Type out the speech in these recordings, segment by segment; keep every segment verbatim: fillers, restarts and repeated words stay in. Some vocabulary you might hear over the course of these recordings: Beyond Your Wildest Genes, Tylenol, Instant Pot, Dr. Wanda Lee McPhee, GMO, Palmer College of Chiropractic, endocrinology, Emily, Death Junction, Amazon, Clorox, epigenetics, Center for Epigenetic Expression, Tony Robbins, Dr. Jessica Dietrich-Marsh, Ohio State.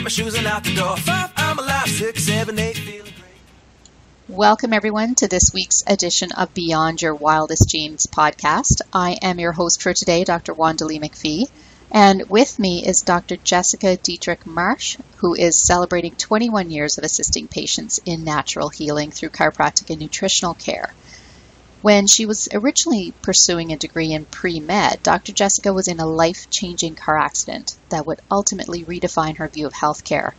get my shoes and out the door. Five, I'm alive. Six, seven, eight, feeling great. Welcome, everyone, to this week's edition of Beyond Your Wildest Genes podcast. I am your host for today, Doctor Wanda Lee McPhee. And with me is Doctor Jessica Dietrich-Marsh, who is celebrating twenty-one years of assisting patients in natural healing through chiropractic and nutritional care. When she was originally pursuing a degree in pre-med, Doctor Jessica was in a life-changing car accident that would ultimately redefine her view of healthcare.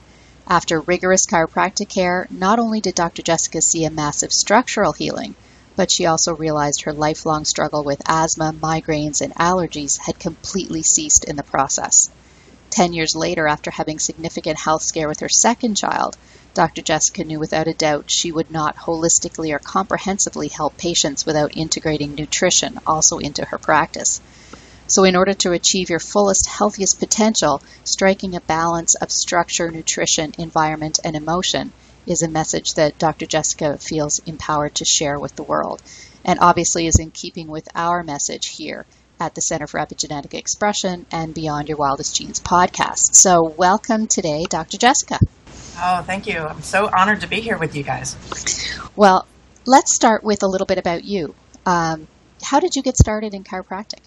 After rigorous chiropractic care, not only did Doctor Jessica see a massive structural healing, but she also realized her lifelong struggle with asthma, migraines, and allergies had completely ceased in the process. Ten years later, after having significant health scare with her second child, Doctor Jessica knew without a doubt she would not holistically or comprehensively help patients without integrating nutrition also into her practice. So in order to achieve your fullest, healthiest potential, striking a balance of structure, nutrition, environment, and emotion is a message that Doctor Jessica feels empowered to share with the world, and obviously is in keeping with our message here at the Center for Epigenetic Expression and Beyond Your Wildest Genes podcast. So welcome today, Doctor Jessica. Oh, thank you. I'm so honored to be here with you guys. Well, let's start with a little bit about you. Um, how did you get started in chiropractic?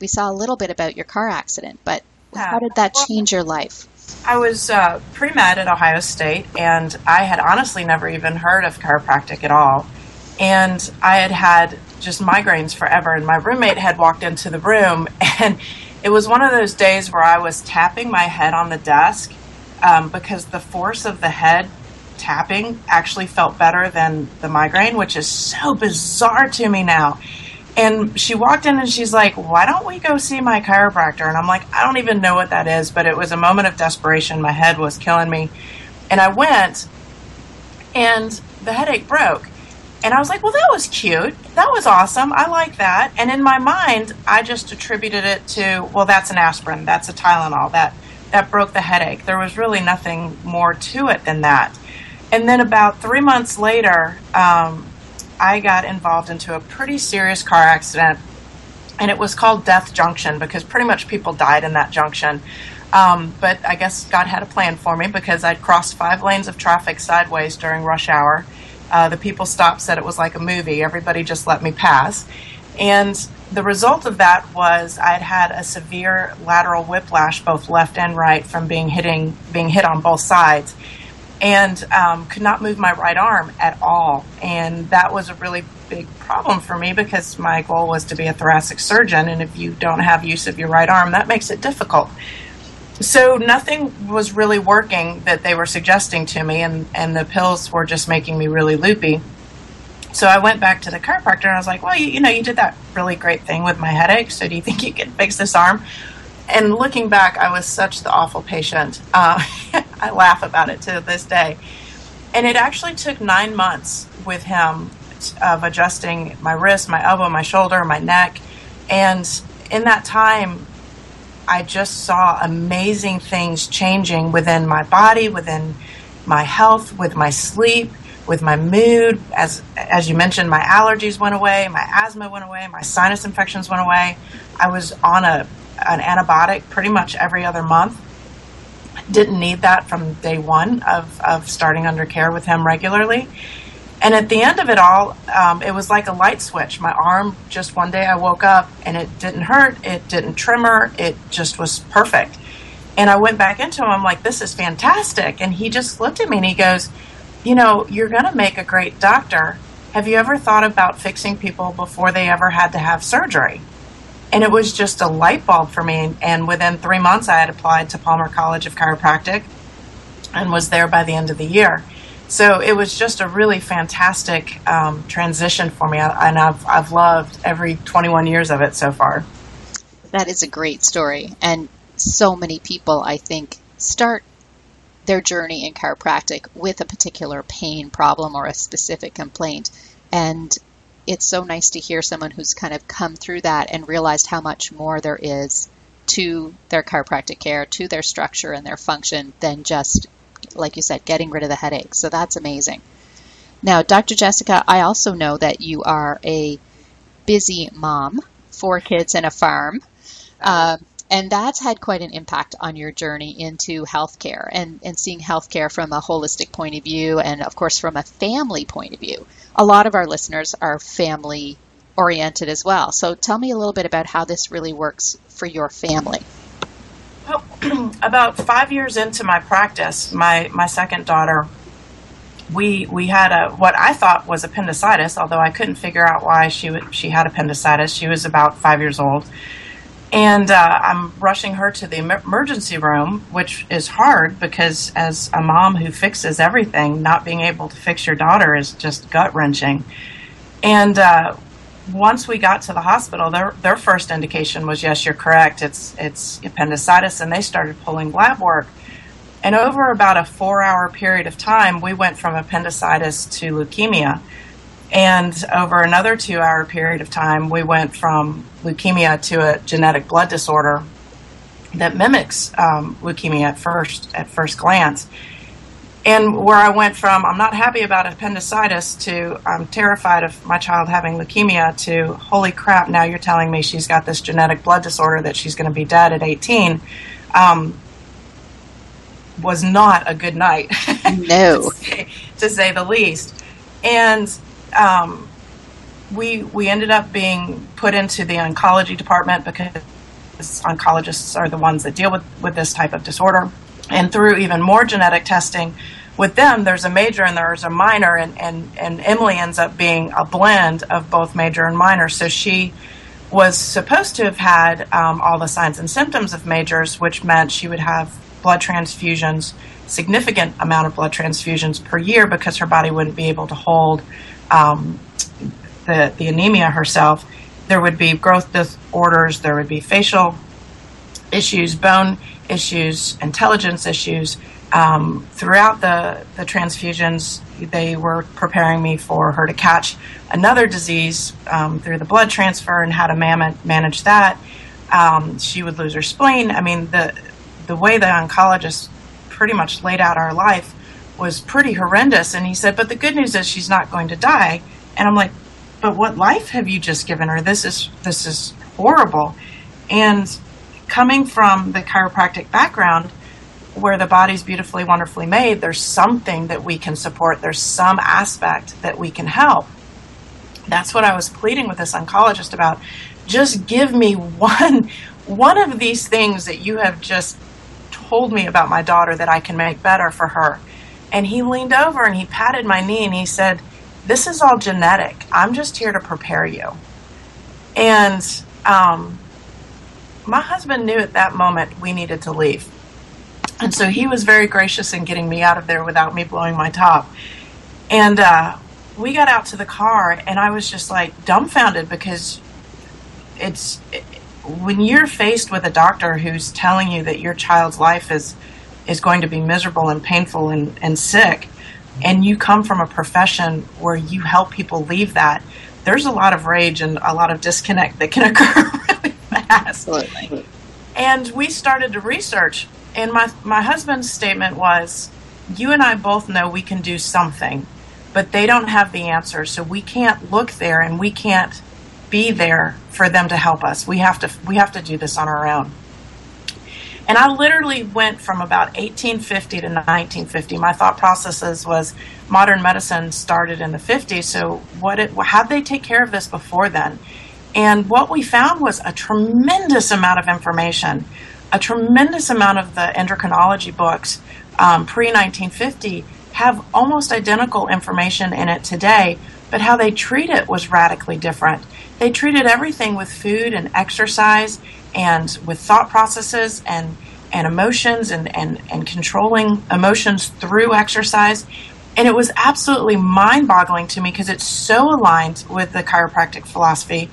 We saw a little bit about your car accident, but how did that change your life? I was uh, pre-med at Ohio State, and I had honestly never even heard of chiropractic at all. And I had had just migraines forever, and my roommate had walked into the room, and it was one of those days where I was tapping my head on the desk. Um, because the force of the head tapping actually felt better than the migraine, which is so bizarre to me now. And she walked in and she's like, why don't we go see my chiropractor? And I'm like, I don't even know what that is, but it was a moment of desperation. My head was killing me. And I went, and the headache broke. And I was like, well, that was cute. That was awesome. I like that. And in my mind, I just attributed it to, well, that's an aspirin. That's a Tylenol. That That broke the headache. There was really nothing more to it than that. And then about three months later, um, I got involved into a pretty serious car accident, and it was called Death Junction because pretty much people died in that junction. Um, but I guess God had a plan for me because I'd crossed five lanes of traffic sideways during rush hour. Uh, the people stopped, said it was like a movie. Everybody just let me pass. And the result of that was I'd had a severe lateral whiplash, both left and right, from being hitting, being hit on both sides, and um, could not move my right arm at all. And that was a really big problem for me because my goal was to be a thoracic surgeon, and if you don't have use of your right arm, that makes it difficult. So nothing was really working that they were suggesting to me, and, and the pills were just making me really loopy. So I went back to the chiropractor, and I was like, well, you, you know, you did that really great thing with my headache, so do you think you could fix this arm? And looking back, I was such the awful patient. Uh, I laugh about it to this day. And it actually took nine months with him of adjusting my wrist, my elbow, my shoulder, my neck. And in that time, I just saw amazing things changing within my body, within my health, with my sleep, with my mood. As as you mentioned, my allergies went away, my asthma went away, my sinus infections went away. I was on a an antibiotic pretty much every other month. Didn't need that from day one of, of starting under care with him regularly. And at the end of it all, um, it was like a light switch. My arm, just one day I woke up and it didn't hurt, it didn't tremor, it just was perfect. And I went back into him, I'm like, this is fantastic. And he just looked at me and he goes, you know, you're going to make a great doctor. Have you ever thought about fixing people before they ever had to have surgery? And it was just a light bulb for me. And within three months, I had applied to Palmer College of Chiropractic and was there by the end of the year. So it was just a really fantastic um, transition for me. And I've, I've loved every twenty-one years of it so far. That is a great story. And so many people, I think, start their journey in chiropractic with a particular pain problem or a specific complaint. And it's so nice to hear someone who's kind of come through that and realized how much more there is to their chiropractic care, to their structure and their function than just, like you said, getting rid of the headache. So that's amazing. Now, Doctor Jessica, I also know that you are a busy mom, four kids and a farm. Um, And that's had quite an impact on your journey into healthcare and, and seeing healthcare from a holistic point of view and, of course, from a family point of view. A lot of our listeners are family-oriented as well. So tell me a little bit about how this really works for your family. Well, about five years into my practice, my, my second daughter, we we had a what I thought was appendicitis, although I couldn't figure out why she would, she had appendicitis. She was about five years old. And uh, I'm rushing her to the emergency room, which is hard because as a mom who fixes everything, not being able to fix your daughter is just gut-wrenching. And uh, once we got to the hospital, their their first indication was, yes, you're correct, it's, it's appendicitis, and they started pulling lab work. And over about a four-hour period of time, we went from appendicitis to leukemia. And over another two-hour period of time, we went from leukemia to a genetic blood disorder that mimics um, leukemia at first at first glance. And where I went from, I'm not happy about appendicitis, to I'm terrified of my child having leukemia, to holy crap, now you're telling me she's got this genetic blood disorder that she's going to be dead at eighteen. Um, was not a good night. No. to, say, to say the least. And um, we we ended up being put into the oncology department because oncologists are the ones that deal with, with this type of disorder. And through even more genetic testing with them, there's a major and there's a minor, and, and, and Emily ends up being a blend of both major and minor. So she was supposed to have had um, all the signs and symptoms of majors, which meant she would have blood transfusions, significant amount of blood transfusions per year, because her body wouldn't be able to hold um, the, the anemia herself. There would be growth disorders, there would be facial issues, bone issues, intelligence issues. Um, throughout the, the transfusions, they were preparing me for her to catch another disease um, through the blood transfer and how to man- manage that. Um, she would lose her spleen. I mean, the the way the oncologist pretty much laid out our life was pretty horrendous. And he said, but the good news is she's not going to die. And I'm like, but what life have you just given her? This is, this is horrible. And coming from the chiropractic background, where the body's beautifully, wonderfully made, there's something that we can support. There's some aspect that we can help. That's what I was pleading with this oncologist about. Just give me one, one of these things that you have just told me about my daughter that I can make better for her. And he leaned over and he patted my knee and he said, this is all genetic. I'm just here to prepare you. And um, my husband knew at that moment we needed to leave. And so he was very gracious in getting me out of there without me blowing my top. And uh, we got out to the car and I was just like dumbfounded, because it's... It, when you're faced with a doctor who's telling you that your child's life is is going to be miserable and painful and, and sick, and you come from a profession where you help people leave that, there's a lot of rage and a lot of disconnect that can occur really fast. Absolutely. And we started to research, and my, my husband's statement was, you and I both know we can do something, but they don't have the answer, so we can't look there and we can't be there for them to help us. We have to we have to do this on our own. And I literally went from about eighteen fifty to nineteen fifty. My thought processes was, modern medicine started in the fifties, so what it, how'd they take care of this before then? And what we found was a tremendous amount of information, a tremendous amount of the endocrinology books um, pre-nineteen fifty have almost identical information in it today, but how they treat it was radically different. They treated everything with food and exercise and with thought processes and, and emotions and, and, and controlling emotions through exercise. And it was absolutely mind-boggling to me because it's so aligned with the chiropractic philosophy.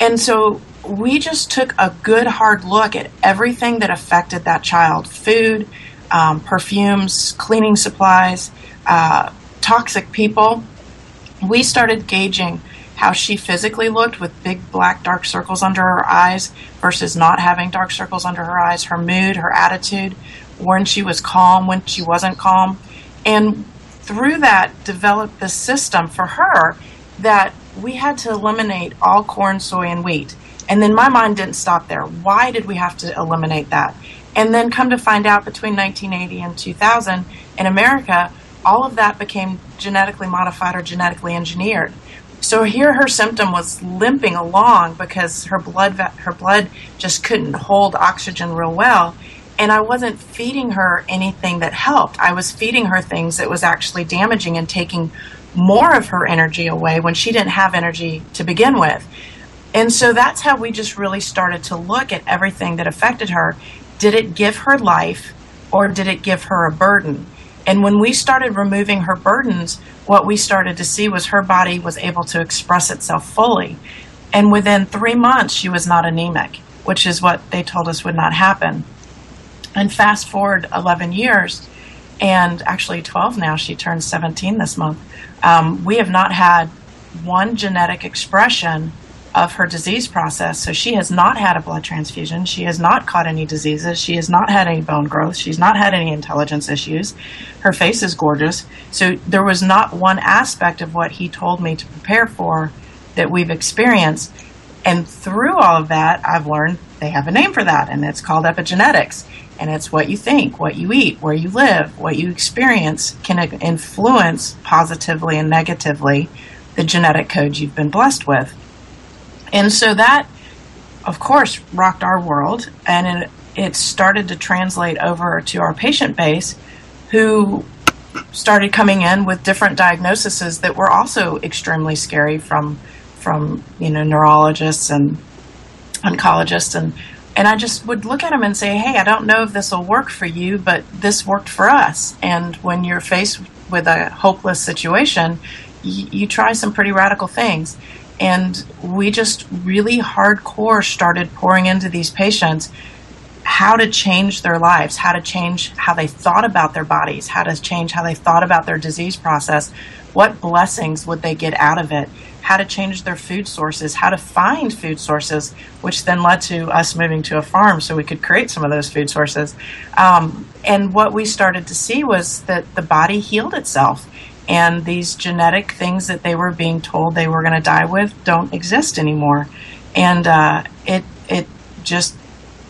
And so we just took a good hard look at everything that affected that child. Food, um, perfumes, cleaning supplies, uh, toxic people. We started gauging how she physically looked with big black dark circles under her eyes versus not having dark circles under her eyes, her mood, her attitude, when she was calm, when she wasn't calm. And through that, developed this system for her that we had to eliminate all corn, soy, and wheat. And then my mind didn't stop there. Why did we have to eliminate that? And then come to find out between nineteen eighty and two thousand in America, all of that became genetically modified or genetically engineered. So here her symptom was limping along because her blood, her blood just couldn't hold oxygen real well. And I wasn't feeding her anything that helped. I was feeding her things that was actually damaging and taking more of her energy away when she didn't have energy to begin with. And so that's how we just really started to look at everything that affected her. Did it give her life or did it give her a burden? And when we started removing her burdens, what we started to see was her body was able to express itself fully. And within three months, she was not anemic, which is what they told us would not happen. And fast forward eleven years, and actually twelve now, she turned seventeen this month. Um, we have not had one genetic expression of her disease process. So she has not had a blood transfusion. She has not caught any diseases. She has not had any bone growth. She's not had any intelligence issues. Her face is gorgeous. So there was not one aspect of what he told me to prepare for that we've experienced. And through all of that, I've learned they have a name for that, and it's called epigenetics. And it's what you think, what you eat, where you live, what you experience can influence positively and negatively the genetic code you've been blessed with. And so that, of course, rocked our world, and it, it started to translate over to our patient base, who started coming in with different diagnoses that were also extremely scary from, from you know, neurologists and oncologists. And, and I just would look at them and say, hey, I don't know if this will work for you, but this worked for us. And when you're faced with a hopeless situation, you, you try some pretty radical things. And we just really hardcore started pouring into these patients how to change their lives, how to change how they thought about their bodies, how to change how they thought about their disease process, what blessings would they get out of it, how to change their food sources, how to find food sources, which then led to us moving to a farm so we could create some of those food sources. Um, and what we started to see was that the body healed itself. And these genetic things that they were being told they were going to die with don't exist anymore. And uh, it, it just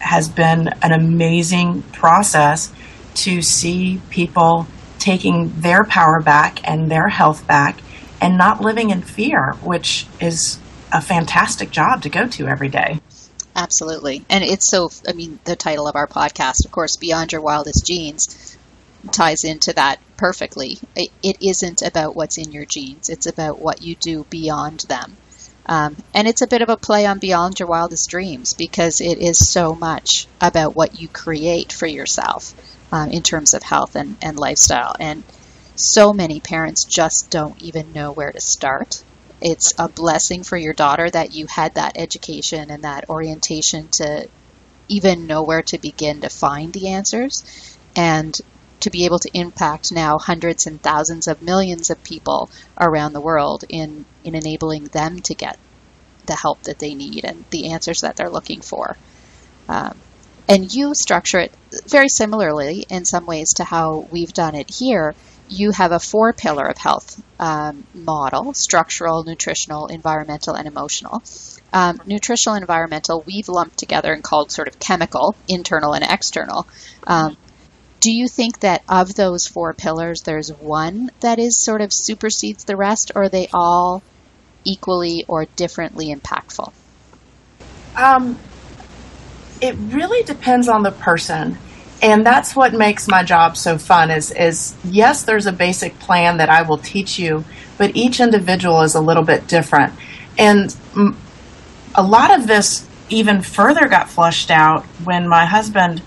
has been an amazing process to see people taking their power back and their health back and not living in fear, which is a fantastic job to go to every day. Absolutely. And it's so, I mean, the title of our podcast, of course, Beyond Your Wildest Genes, ties into that perfectly. It, it isn't about what's in your genes. It's about what you do beyond them. Um, and it's a bit of a play on Beyond Your Wildest Dreams, because it is so much about what you create for yourself um, in terms of health and, and lifestyle. And so many parents just don't even know where to start. It's a blessing for your daughter that you had that education and that orientation to even know where to begin to find the answers, and to be able to impact now hundreds and thousands of millions of people around the world in, in enabling them to get the help that they need and the answers that they're looking for. Um, and you structure it very similarly in some ways to how we've done it here. You have a four pillar of health um, model: structural, nutritional, environmental, and emotional. Um, nutritional and environmental we've lumped together and called sort of chemical, internal and external. Um, Do you think that of those four pillars, there's one that is sort of supersedes the rest, or are they all equally or differently impactful? Um, it really depends on the person. And that's what makes my job so fun is, is yes, there's a basic plan that I will teach you, but each individual is a little bit different. And a lot of this even further got flushed out when my husband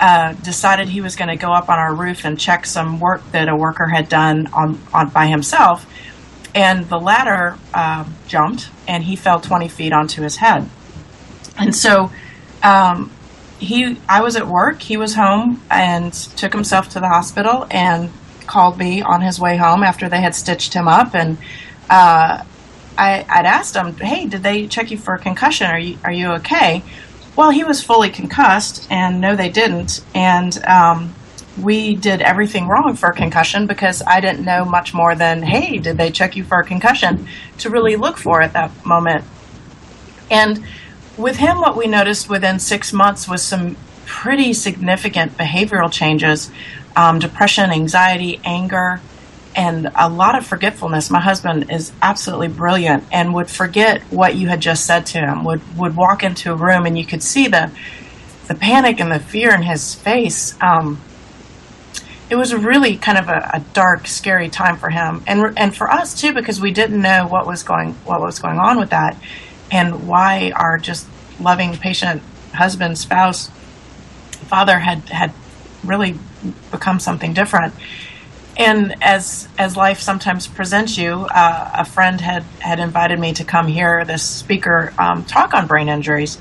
Uh, decided he was going to go up on our roof and check some work that a worker had done on, on by himself, and the ladder uh, jumped and he fell twenty feet onto his head. And so um, he, I was at work, he was home, and took himself to the hospital and called me on his way home after they had stitched him up. And uh, I, I'd asked him, hey, did they check you for a concussion? Are you are you okay? Well, he was fully concussed, and no, they didn't. And um, we did everything wrong for a concussion, because I didn't know much more than, hey, did they check you for a concussion, to really look for at that moment. And with him, what we noticed within six months was some pretty significant behavioral changes, um, depression, anxiety, anger, and a lot of forgetfulness. My husband is absolutely brilliant and would forget what you had just said to him, would, would walk into a room and you could see the, the panic and the fear in his face. Um, it was really kind of a, a dark, scary time for him and, and for us too, because we didn't know what was going, what was going on with that and why our just loving, patient husband, spouse, father had, had really become something different. And as as life sometimes presents you, uh, a friend had, had invited me to come hear this speaker um, talk on brain injuries.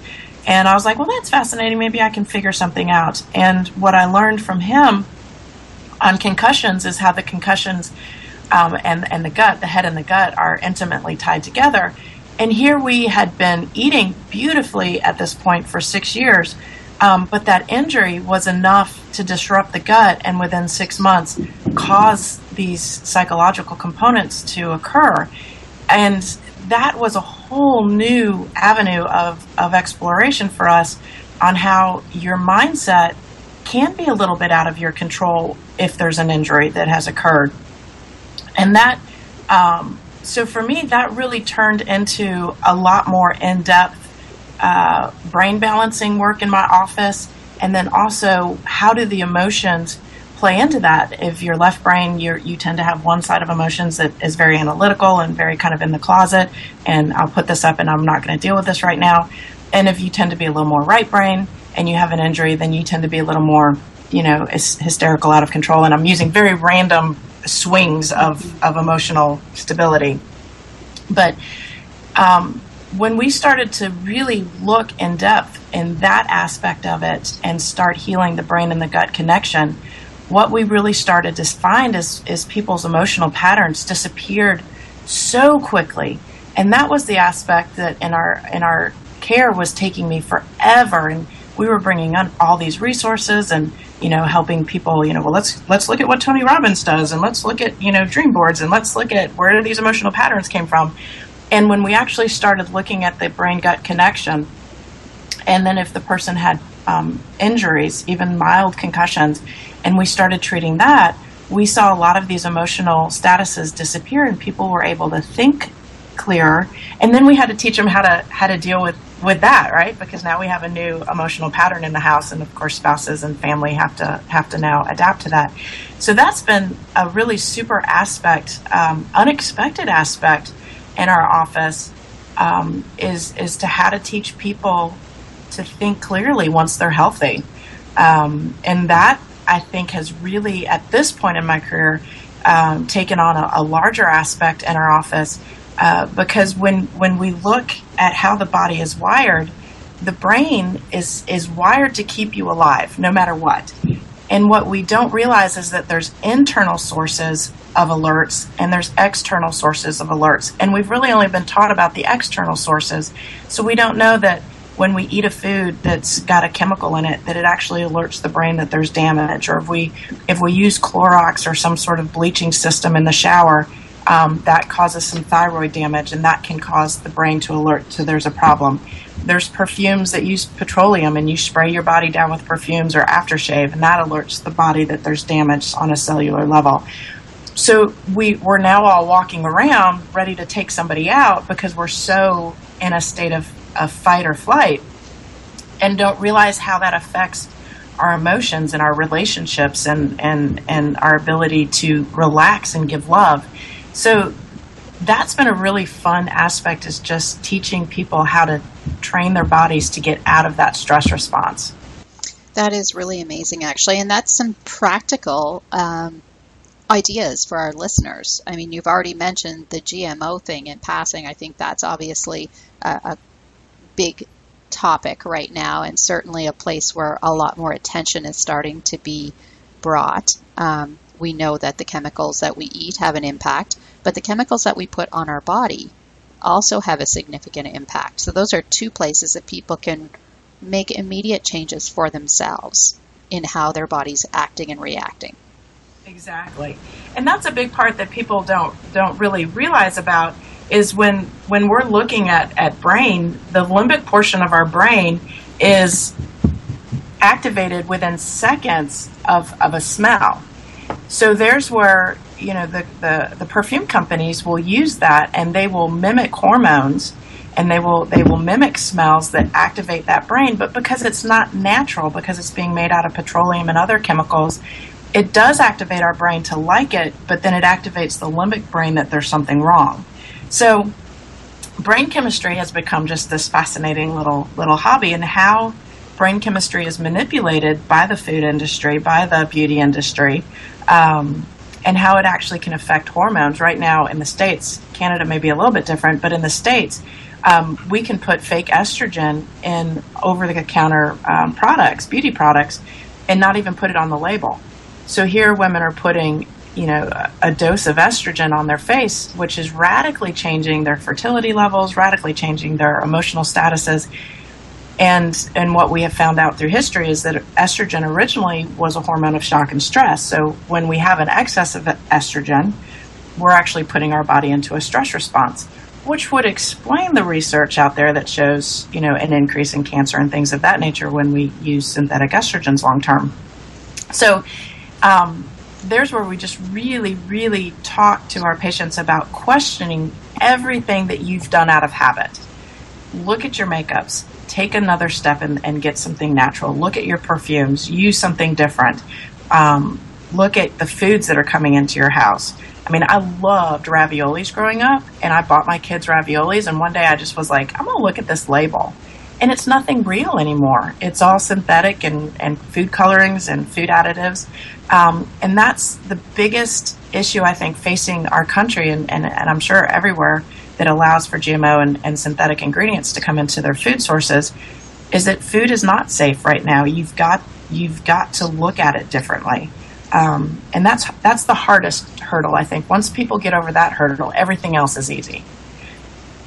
And I was like, well, that's fascinating. Maybe I can figure something out. And what I learned from him on concussions is how the concussions um, and, and the gut, the head and the gut, are intimately tied together. And here we had been eating beautifully at this point for six years. Um, but that injury was enough to disrupt the gut and within six months cause these psychological components to occur. And that was a whole new avenue of, of exploration for us on how your mindset can be a little bit out of your control if there's an injury that has occurred. And that, um, so for me, that really turned into a lot more in-depth Uh, brain balancing work in my office, and then also how do the emotions play into that. If your left brain, you're, you tend to have one side of emotions that is very analytical and very kind of in the closet, and I'll put this up and I'm not going to deal with this right now. And if you tend to be a little more right brain and you have an injury, then you tend to be a little more, you know, hysterical, out of control. And I'm using very random swings of, of emotional stability. But um, when we started to really look in depth in that aspect of it and start healing the brain and the gut connection, what we really started to find is, is people's emotional patterns disappeared so quickly. And that was the aspect that in our, in our care was taking me forever. And we were bringing on all these resources and, you know, helping people, you know, well, let's, let's look at what Tony Robbins does, and let's look at, you know, dream boards, and let's look at where these emotional patterns came from. And when we actually started looking at the brain-gut connection, and then if the person had um, injuries, even mild concussions, and we started treating that, we saw a lot of these emotional statuses disappear, and people were able to think clearer. And then we had to teach them how to how to deal with, with that, right? Because now we have a new emotional pattern in the house, and of course spouses and family have to have to now adapt to that. So that's been a really super aspect, um, unexpected aspect in our office, um, is is to how to teach people to think clearly once they're healthy. Um, and that, I think, has really, at this point in my career, um, taken on a, a larger aspect in our office, uh, because when, when we look at how the body is wired, the brain is, is wired to keep you alive no matter what. And what we don't realize is that there's internal sources of alerts and there's external sources of alerts. And we've really only been taught about the external sources. So we don't know that when we eat a food that's got a chemical in it, that it actually alerts the brain that there's damage. Or if we if we use Clorox or some sort of bleaching system in the shower, um, that causes some thyroid damage, and that can cause the brain to alert to there's a problem. There's perfumes that use petroleum, and you spray your body down with perfumes or aftershave, and that alerts the body that there's damage on a cellular level. So we, we're now all walking around ready to take somebody out because we're so in a state of, of fight or flight, and don't realize how that affects our emotions and our relationships and, and, and our ability to relax and give love. So that's been a really fun aspect, is just teaching people how to train their bodies to get out of that stress response. That is really amazing, actually. And that's some practical um ideas for our listeners. I mean, you've already mentioned the G M O thing in passing. I think that's obviously a, a big topic right now, and certainly a place where a lot more attention is starting to be brought. Um, we know that the chemicals that we eat have an impact, but the chemicals that we put on our body also have a significant impact. So those are two places that people can make immediate changes for themselves in how their body's acting and reacting. Exactly. And that's a big part that people don't don't really realize about is when when we're looking at, at brain, the limbic portion of our brain is activated within seconds of, of a smell. So there's where, you know, the, the, the perfume companies will use that, and they will mimic hormones, and they will they will mimic smells that activate that brain. But because it's not natural, because it's being made out of petroleum and other chemicals, it does activate our brain to like it, but then it activates the limbic brain that there's something wrong. So brain chemistry has become just this fascinating little little hobby, and how brain chemistry is manipulated by the food industry, by the beauty industry, um, and how it actually can affect hormones. Right now in the States, Canada may be a little bit different, but in the States, um, we can put fake estrogen in over-the-counter um, products, beauty products, and not even put it on the label. So here women are putting, you know, a dose of estrogen on their face, which is radically changing their fertility levels, radically changing their emotional statuses. And and what we have found out through history is that estrogen originally was a hormone of shock and stress. So when we have an excess of estrogen, we're actually putting our body into a stress response, which would explain the research out there that shows, you know, an increase in cancer and things of that nature when we use synthetic estrogens long term. So um, there's where we just really, really talk to our patients about questioning everything that you've done out of habit. Look at your makeups. Take another step and, and get something natural. Look at your perfumes. Use something different. Um, look at the foods that are coming into your house. I mean, I loved raviolis growing up, and I bought my kids raviolis, and one day I just was like, I'm going to look at this label. And it's nothing real anymore. It's all synthetic and, and food colorings and food additives. Um, and that's the biggest issue, I think, facing our country, and, and, and I'm sure everywhere, that allows for G M O and, and synthetic ingredients to come into their food sources, is that food is not safe right now. You've got you've got to look at it differently. Um, and that's that's the hardest hurdle, I think. Once people get over that hurdle, everything else is easy.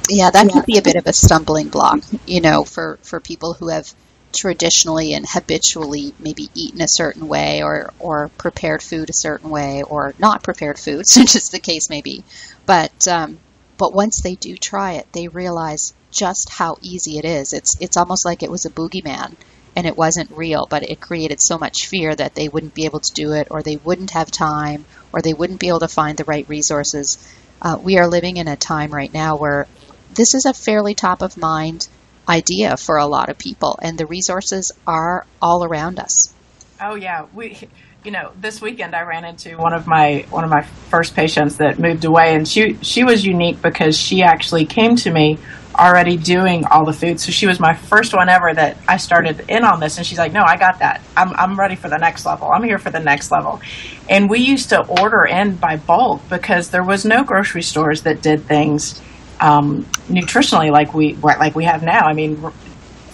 Yeah, that could be a bit of a stumbling block, you know, for, for people who have traditionally and habitually maybe eaten a certain way, or, or prepared food a certain way, or not prepared food, such as the case may be. But um, But once they do try it, they realize just how easy it is. It's it's almost like it was a boogeyman, and it wasn't real, but it created so much fear that they wouldn't be able to do it, or they wouldn't have time, or they wouldn't be able to find the right resources. Uh, we are living in a time right now where this is a fairly top-of-mind idea for a lot of people, and the resources are all around us. Oh, yeah. We... You know, this weekend I ran into one of my one of my first patients that moved away, and she she was unique because she actually came to me already doing all the food. So she was my first one ever that I started in on this, and she's like, "No, I got that. I'm I'm ready for the next level. I'm here for the next level." And we used to order in by bulk because there was no grocery stores that did things um, nutritionally like we like we have now. I mean,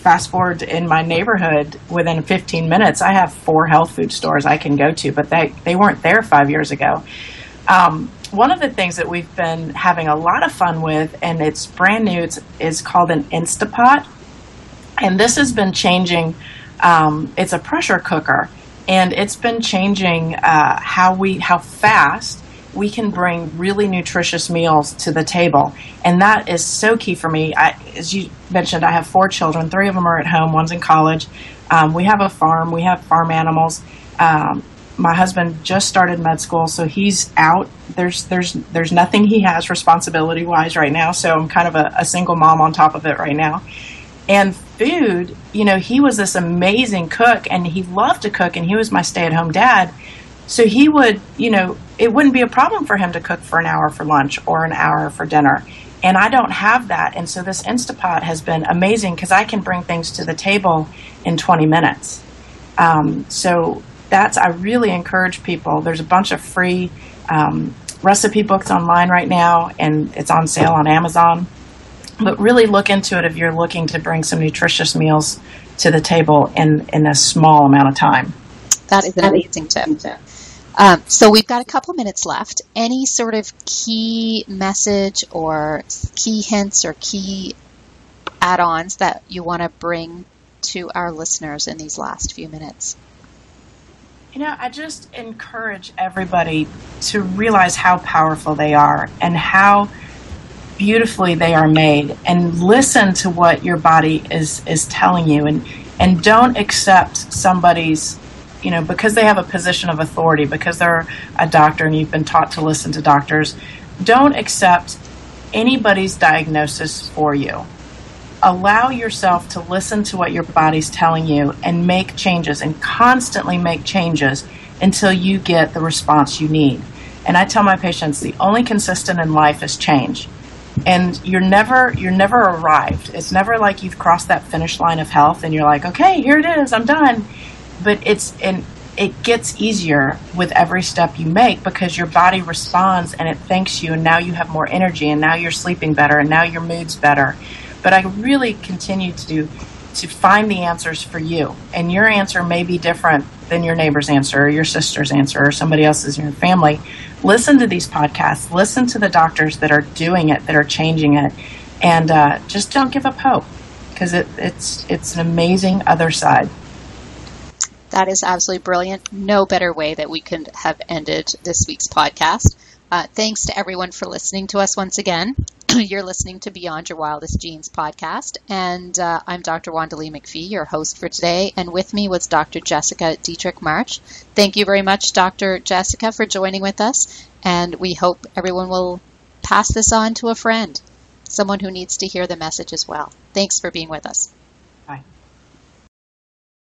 fast forward in my neighborhood, within fifteen minutes, I have four health food stores I can go to, but they, they weren't there five years ago. Um, one of the things that we've been having a lot of fun with, and it's brand new, it's, it's called an Instant Pot. And this has been changing. Um, it's a pressure cooker, and it's been changing uh, how we how fast we can bring really nutritious meals to the table. And that is so key for me. I, as you mentioned, I have four children. Three of them are at home. One's in college. Um, we have a farm. We have farm animals. Um, my husband just started med school, so he's out. There's there's there's nothing he has responsibility-wise right now, so I'm kind of a, a single mom on top of it right now. And food, you know, he was this amazing cook, and he loved to cook, and he was my stay-at-home dad. So he would, you know, it wouldn't be a problem for him to cook for an hour for lunch or an hour for dinner. And I don't have that. And so this Instant Pot has been amazing because I can bring things to the table in twenty minutes. Um, so that's, I really encourage people. There's a bunch of free um, recipe books online right now, and it's on sale on Amazon. But really look into it if you're looking to bring some nutritious meals to the table in, in a small amount of time. That is an amazing tip. Um, so we've got a couple minutes left. Any sort of key message or key hints or key add-ons that you want to bring to our listeners in these last few minutes? You know, I just encourage everybody to realize how powerful they are and how beautifully they are made, and listen to what your body is is telling you, and and don't accept somebody's, you know, because they have a position of authority, because they're a doctor and you've been taught to listen to doctors, don't accept anybody's diagnosis for you. Allow yourself to listen to what your body's telling you and make changes, and constantly make changes until you get the response you need. And I tell my patients, the only consistent in life is change. And you're never, you're never arrived. It's never like you've crossed that finish line of health and you're like, okay, here it is, I'm done. But it's, and it gets easier with every step you make, because your body responds and it thanks you, and now you have more energy, and now you're sleeping better, and now your mood's better. But I really continue to do, to find the answers for you. And your answer may be different than your neighbor's answer, or your sister's answer, or somebody else's in your family. Listen to these podcasts. Listen to the doctors that are doing it, that are changing it. And uh, just don't give up hope, because it, it's, it's an amazing other side. That is absolutely brilliant. No better way that we could have ended this week's podcast. Uh, thanks to everyone for listening to us once again. You're listening to Beyond Your Wildest Genes podcast, and uh, I'm Doctor Wanda Lee McPhee, your host for today, and with me was Doctor Jessica Dietrich-Marsh. Thank you very much, Doctor Jessica, for joining with us, and we hope everyone will pass this on to a friend, someone who needs to hear the message as well. Thanks for being with us.